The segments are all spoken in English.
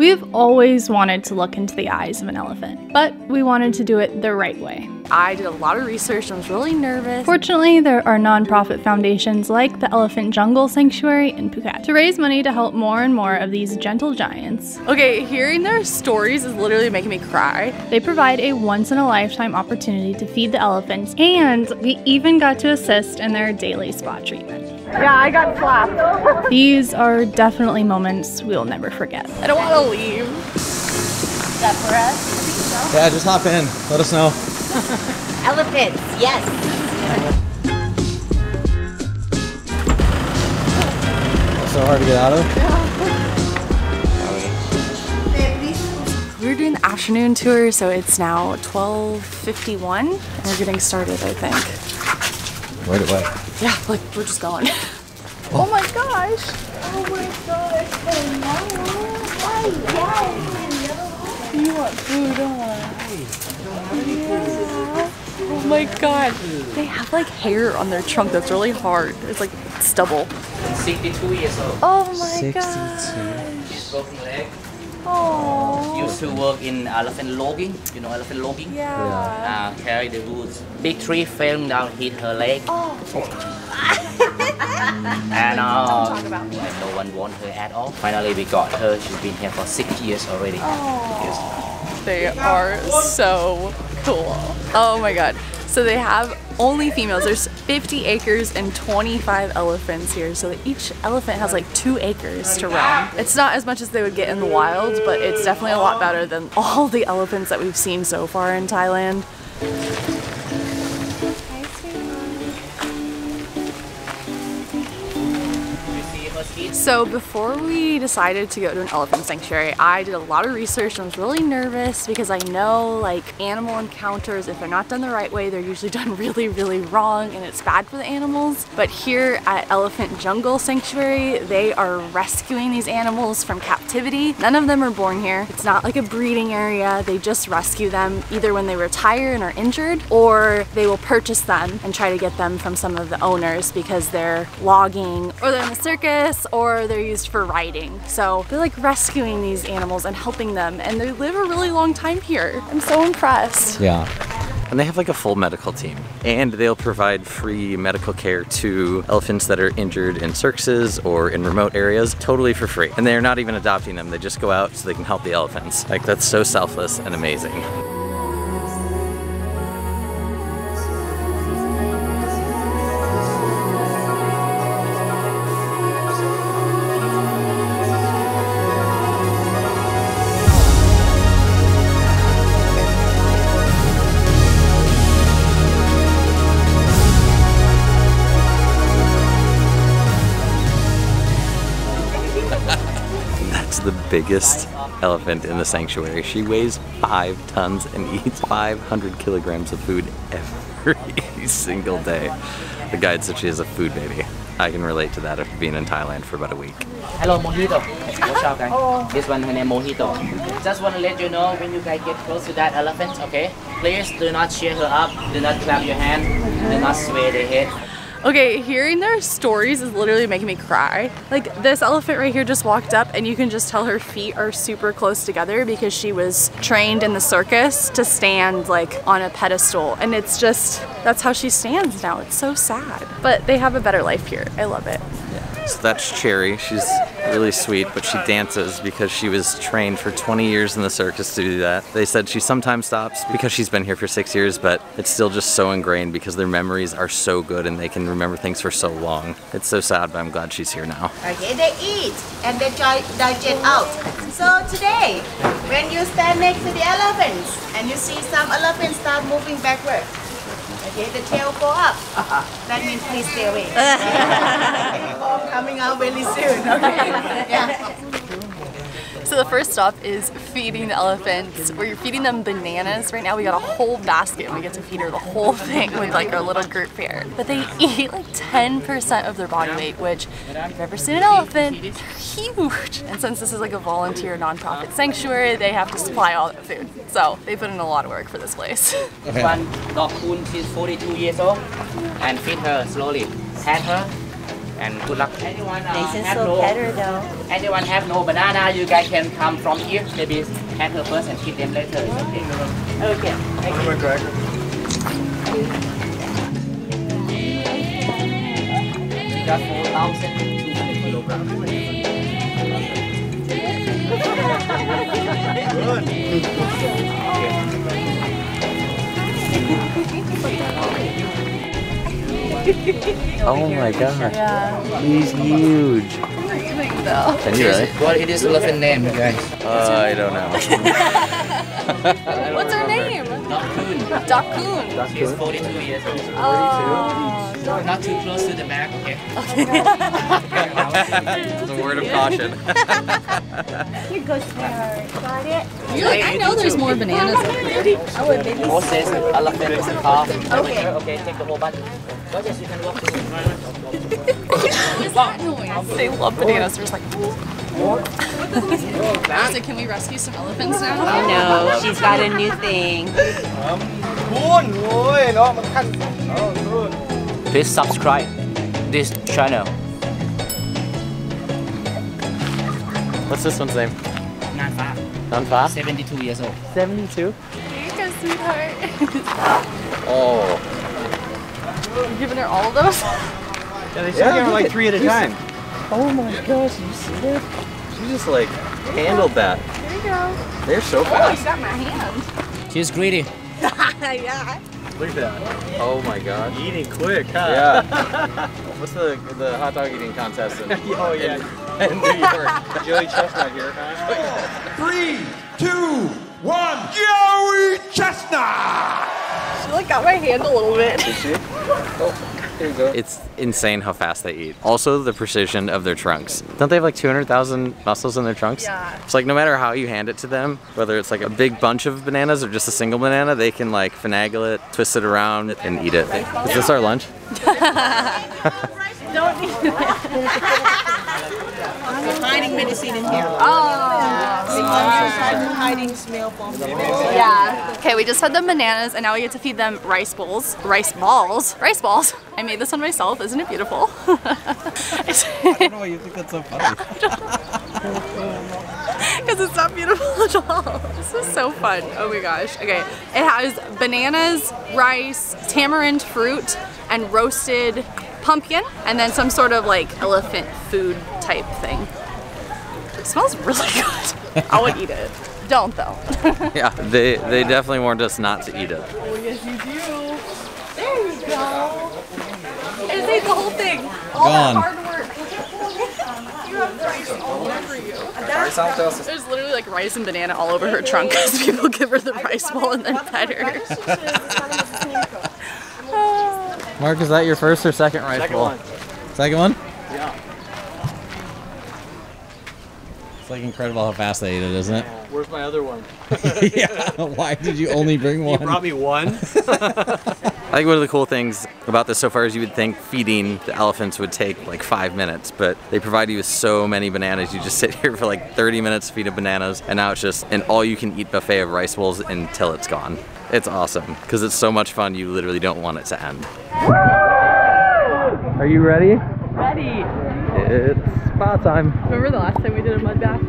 We've always wanted to look into the eyes of an elephant, but we wanted to do it the right way. I did a lot of research and was really nervous. Fortunately, there are nonprofit foundations like the Elephant Jungle Sanctuary in Phuket to raise money to help more and more of these gentle giants. Okay, hearing their stories is literally making me cry. They provide a once-in-a-lifetime opportunity to feed the elephants, and we even got to assist in their daily spot treatment. Yeah, I got slapped. These are definitely moments we'll never forget. I don't want to leave. Is that for us? I think so. Yeah, just hop in. Let us know. Elephants, yes. So hard to get out of. Yeah. We're doing the afternoon tour, so it's now 12:51, and we're getting started, I think. Right away. Yeah, like we're just going. Oh my gosh! Oh my gosh! Oh, wow. You want food, don't worry. Yeah. Oh my god! They have like hair on their trunk that's really hard. It's like stubble. 62 years old. Oh my god! She's broken leg. Oh. Used to work in elephant logging. You know elephant logging? Yeah. Carry the woods. Big tree fell down, hit her leg. Oh. And no one wants her at all. Finally, we got her. She's been here for 6 years already. Oh. Yes. They are so cool. Oh my god. So they have only females. There's 50 acres and 25 elephants here, so each elephant has like 2 acres to roam. It's not as much as they would get in the wild, but it's definitely a lot better than all the elephants that we've seen so far in Thailand. So before we decided to go to an elephant sanctuary, I did a lot of research and was really nervous because I know like animal encounters, if they're not done the right way, they're usually done really, really wrong and it's bad for the animals. But here at Elephant Jungle Sanctuary, they are rescuing these animals from captivity. None of them are born here. It's not like a breeding area. They just rescue them either when they retire and are injured, or they will purchase them and try to get them from some of the owners because they're logging or they're in the circus or they're used for riding. So they're like rescuing these animals and helping them, and they live a really long time here. I'm so impressed. Yeah. And they have like a full medical team, and they'll provide free medical care to elephants that are injured in circuses or in remote areas totally for free. And they're not even adopting them. They just go out so they can help the elephants. Like, that's so selfless and amazing. The biggest elephant in the sanctuary. She weighs 5 tons and eats 500 kilograms of food every single day. The guide said she is a food baby. I can relate to that after being in Thailand for about a week. Hello, Mojito. Watch out, guys. This one, her name Mojito. Just want to let you know when you guys get close to that elephant, okay? Please do not cheer her up. Do not clap your hand. Do not sway the head. Okay, hearing their stories is literally making me cry. Like, this elephant right here just walked up, and you can just tell her feet are super close together because she was trained in the circus to stand like on a pedestal, and it's just, that's how she stands now. It's so sad. But they have a better life here. I love it. Yeah. So that's Cherry. She's really sweet, but she dances because she was trained for 20 years in the circus to do that. They said she sometimes stops because she's been here for 6 years, but it's still just so ingrained because their memories are so good and they can remember things for so long. It's so sad, but I'm glad she's here now. Okay, they eat and they digest out. So today, when you stand next to the elephants and you see some elephants start moving backward, okay, the tail go up. That means please stay away. Coming out really soon. Okay. Yeah. So the first stop is feeding the elephants. We're feeding them bananas right now. We got a whole basket and we get to feed her the whole thing with like our little group here. But they eat like 10% of their body weight, which if you've ever seen an elephant, they're huge. And since this is like a volunteer nonprofit sanctuary, they have to supply all that food. So they put in a lot of work for this place. This one, Doc Hoon, she's 42 years old, and feed her slowly. Pat her. and good luck. Anyone have so no better, though. Anyone have no banana? You guys can come from here. Maybe hand her first and keep them later. Okay. Okay. We got 4,200 kilograms. Good. Oh my god, he's huge. Can you really? What is the elephant name, you guys? I don't know. What's her name? Doc Hoon. Doc Hoon. She's 42 years old. Oh, not too close to the back, okay? It's a word of caution. Here goes there. Got it? Look, I know there's more bananas over there. Paul says elephant is a calf. Okay, take the whole bunch. Yes, you can walk through. What is that noise? They love bananas. They're just like... So can we rescue some elephants now? No, she's got a new thing. Please subscribe this channel. What's this one's name? Nanfa. Nanfa? 72 years old. 72? Here you go, sweetheart. Oh. You're giving her all of those? Yeah, they should give her like 3 at a time. Oh my gosh, you see that? She just like handled that. There you go. They're so fast. Oh, you got my hand. She's greedy. Yeah. Look at that. Oh my gosh. Eating quick, huh? Yeah. What's the hot dog eating contest in in New York? Joey Chestnut here. 3, 2, 1, Joey Chestnut! She like got my hand a little bit. Did she? Oh, here you go. It's insane how fast they eat. Also the precision of their trunks. Don't they have like 200,000 muscles in their trunks? Yeah. It's like no matter how you hand it to them, whether it's like a big bunch of bananas or just a single banana, they can like finagle it, twist it around, and eat it. Is this our lunch? Don't eat it. Hiding medicine in here. Oh. Hiding smell from them. Yeah. Okay, we just fed them bananas and now we get to feed them rice bowls. Rice balls. Rice balls. I made this one myself. Isn't it beautiful? I don't know why you think that's so funny. Because it's not beautiful at all. This is so fun. Oh my gosh. Okay. It has bananas, rice, tamarind fruit, and roasted pumpkin, and then some sort of like elephant food type thing. It smells really good. I would eat it. Don't though. Yeah, they definitely warned us not to eat it. Oh yes you do. There you go. I just ate the whole thing. All that hard work. You have rice all over you. There's literally like rice and banana all over her trunk because people give her the rice bowl and then pet her. Mark, is that your first or second rice bowl? Second one? Yeah. It's like incredible how fast they eat it, isn't it? Where's my other one? Yeah, why did you only bring one? You brought me one? I think one of the cool things about this so far is you would think feeding the elephants would take like 5 minutes, but they provide you with so many bananas. You just sit here for like 30 minutes to feed them bananas, and now it's just an all-you-can-eat buffet of rice bowls until it's gone. It's awesome, because it's so much fun, you literally don't want it to end. Are you ready? Ready! It's spa time. Remember the last time we did a mud bath?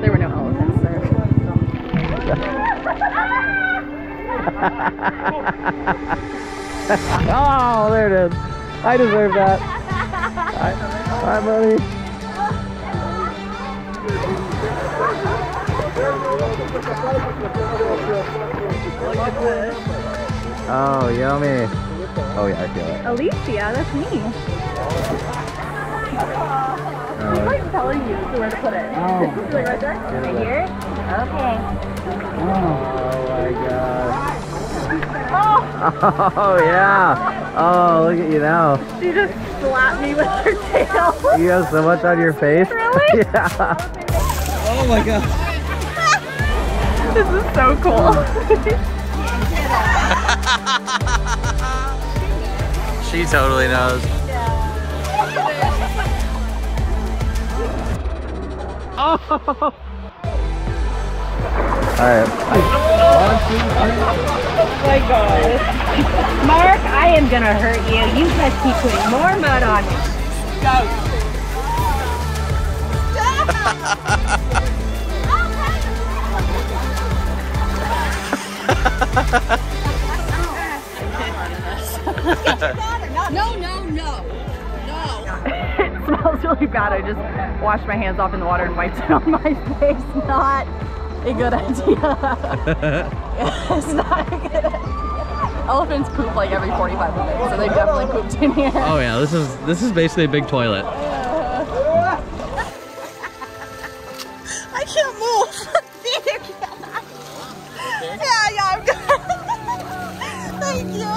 There were no elephants there. Oh, there it is. I deserve that. Hi, buddy. Oh, yummy. Oh, yeah, I feel it. Alicia, that's me. I'm like telling you where to put it. Oh. Like right there? Right here? Okay. Oh, my gosh. Oh. Oh, yeah. Oh, look at you now. She just slapped me with her tail. You have so much on your face. Really? Yeah. Oh, my gosh. This is so cool. She totally knows. Oh! Alright. Oh my god. Mark, I am gonna hurt you. You just keep putting more mud on me. Go! It smells really bad. I just washed my hands off in the water and wiped it on my face. Not a good idea. It's not a good idea. Elephants poop like every 45 minutes, so they definitely pooped in here. Oh yeah, this is basically a big toilet. I can't move. Yeah, I'm good. Thank you.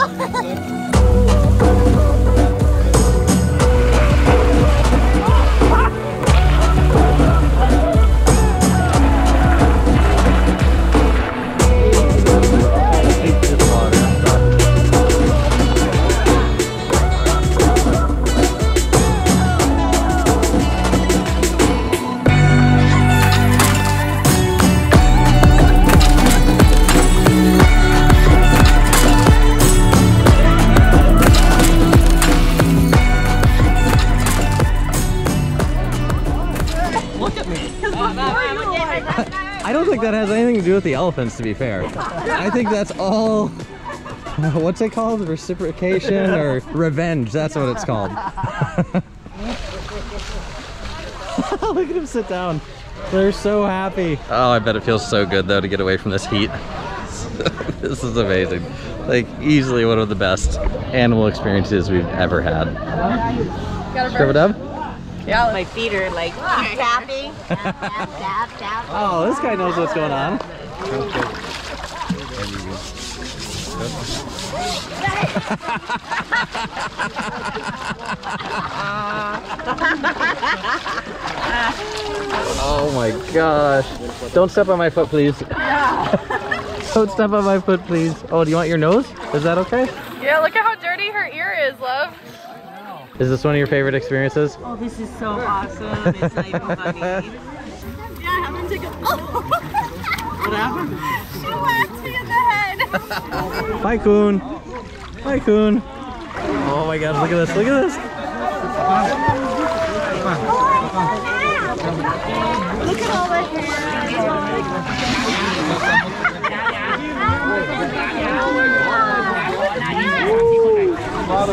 I don't think that has anything to do with the elephants, to be fair. I think that's all, what's it called? Reciprocation or revenge, that's what it's called. Look at him sit down. They're so happy. Oh, I bet it feels so good though to get away from this heat. This is amazing. Like, easily one of the best animal experiences we've ever had. Scrub it up? Yeah, my feet are like tapping. Tap. Oh, this guy knows what's going on. Oh my gosh. Don't step on my foot, please. Don't step on my foot, please. Oh, do you want your nose? Is that okay? Yeah, look at how dirty her ear is, love. Is this one of your favorite experiences? Oh, this is so awesome. It's not even funny. Yeah, I'm gonna take a... Oh. What happened? She whacked me in the head. Bye, Coon. Bye, Coon. Oh my gosh, look at this. Look at this. Look at all the hair.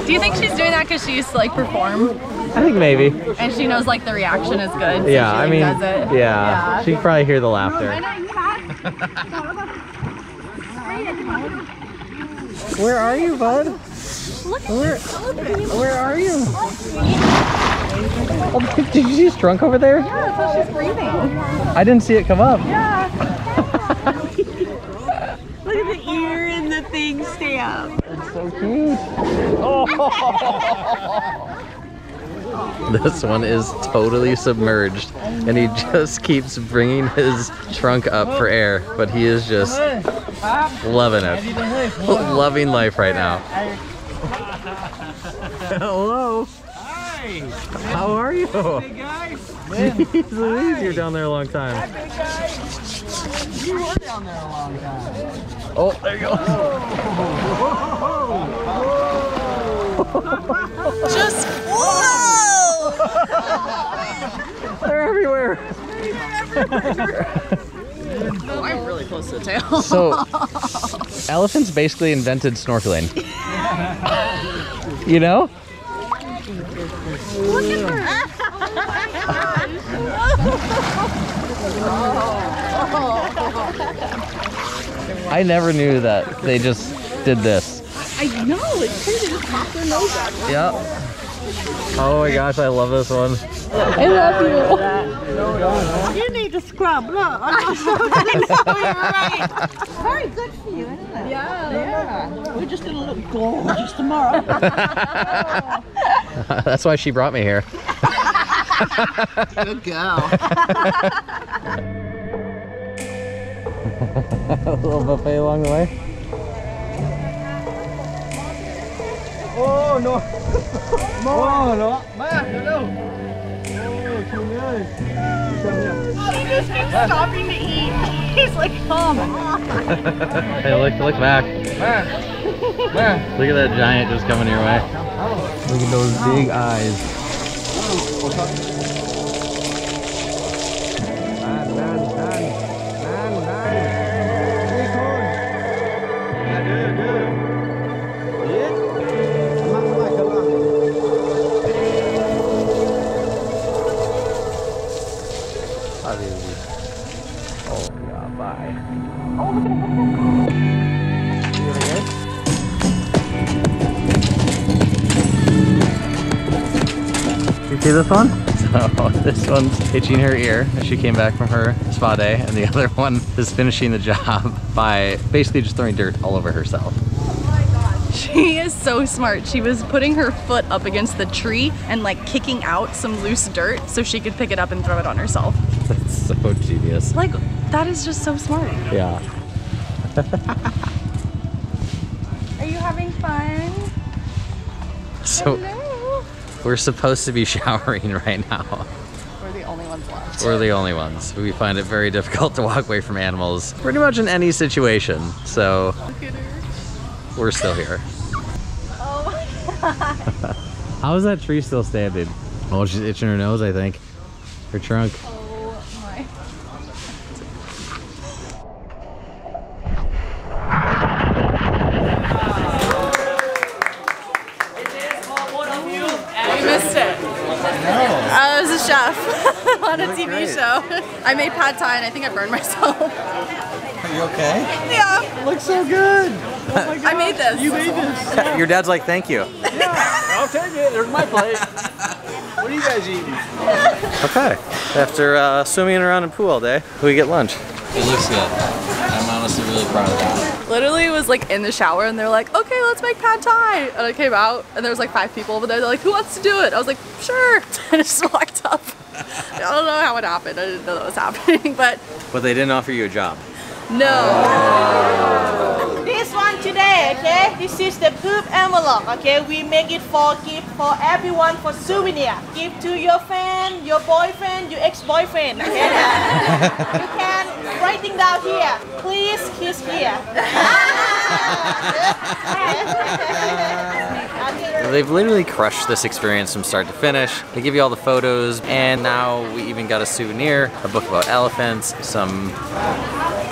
Do you think she's doing that because she used to like perform? I think maybe. And she knows like the reaction is good. So yeah, she, like, I mean, does it. Yeah. She can probably hear the laughter. Where are you, bud? Where are you? Oh, did you see she's drunk over there? Yeah, that's how she's breathing. I didn't see it come up. Yeah. Look at the ear and the thing stay up. It's so cute. Oh. This one is totally submerged and he just keeps bringing his trunk up for air, but he is just loving it. Loving life right now. Hello. Hi. How are you? Hey guys. Jeez, you're down there a long time. You were down there a long time. Oh, there you go. Just whoa! They're everywhere. Oh, I'm really close to the tail. So, elephants basically invented snorkeling. You know? Look at her. I never knew that they just did this. I know, it's crazy. Just pop their nose out. Yep. Oh my gosh, I love this one. I love you. You need to scrub. Look, I know you're right. Very good for you, isn't it? Yeah. We're just gonna look gorgeous tomorrow. That's why she brought me here. Good girl. A little buffet along the way. Oh no! Oh no! Man, hello! Oh, too nice. He just keeps stopping to eat. He's like, come on. Hey, look back. Man. Look at that giant just coming your way. Look at those big eyes. See this one? So this one's itching her ear as she came back from her spa day, and the other one is finishing the job by basically just throwing dirt all over herself. Oh my God. She is so smart. She was putting her foot up against the tree and like kicking out some loose dirt so she could pick it up and throw it on herself. That's so genius. Like, that is just so smart. Yeah. Are you having fun? So. Hello? We're supposed to be showering right now. We're the only ones left. We're the only ones. We find it very difficult to walk away from animals, pretty much in any situation. So we're still here. Oh my God. How is that tree still standing? Oh, she's itching her nose, I think. Her trunk. Oh my on a TV show. I made pad thai and I think I burned myself. Are you okay? Yeah. It looks so good. Oh my gosh. I made this. You made this. Yeah. Your dad's like, thank you. Yeah, I'll take it. There's my plate. What are you guys eating? Okay. After swimming around in pool all day, we get lunch. It looks good. I'm honestly really proud of that. Literally was like in the shower and they're like, okay, let's make pad thai. And I came out and there was like 5 people over there. They're like, who wants to do it? I was like, sure. I just walked up. I don't know how it happened. I didn't know that was happening, but they didn't offer you a job. No. Oh. This one today, okay? This is the poop envelope, okay? We make it for gift for everyone for souvenir. Give to your friend, your boyfriend, your ex-boyfriend, okay? You can writing down here. Please kiss here. They've literally crushed this experience from start to finish. They give you all the photos, and now we even got a souvenir, a book about elephants, some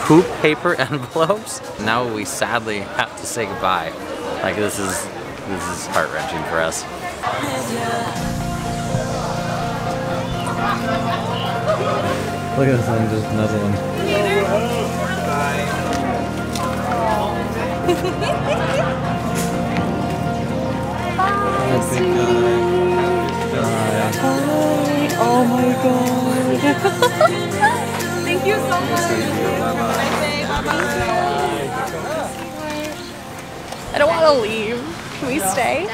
poop paper envelopes. Now we sadly have to say goodbye. Like, this is heart-wrenching for us. Look at this one just nuzzling. Oh my God. Thank you so much. I don't want to leave. Can we stay?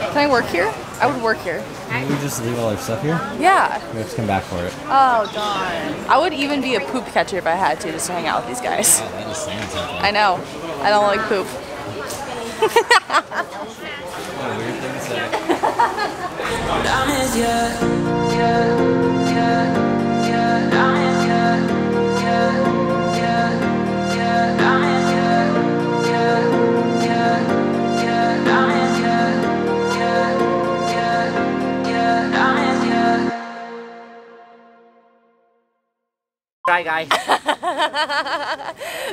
Can I work here? I would work here. Can we just leave all our stuff here? Yeah. We have to come back for it. Oh, darn. I would even be a poop catcher if I had to, just to hang out with these guys. Yeah, that is sanitary. I know. I don't like poop. What a weird thing to say. Bye, guys.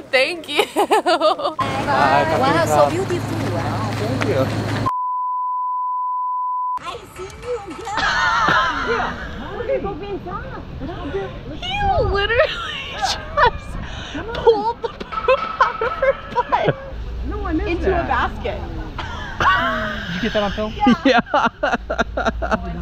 Thank you. Wow, so beautiful. Wow, thank you. He literally just pulled the poop out of her butt into a basket. Did you get that on film? Yeah. Yeah.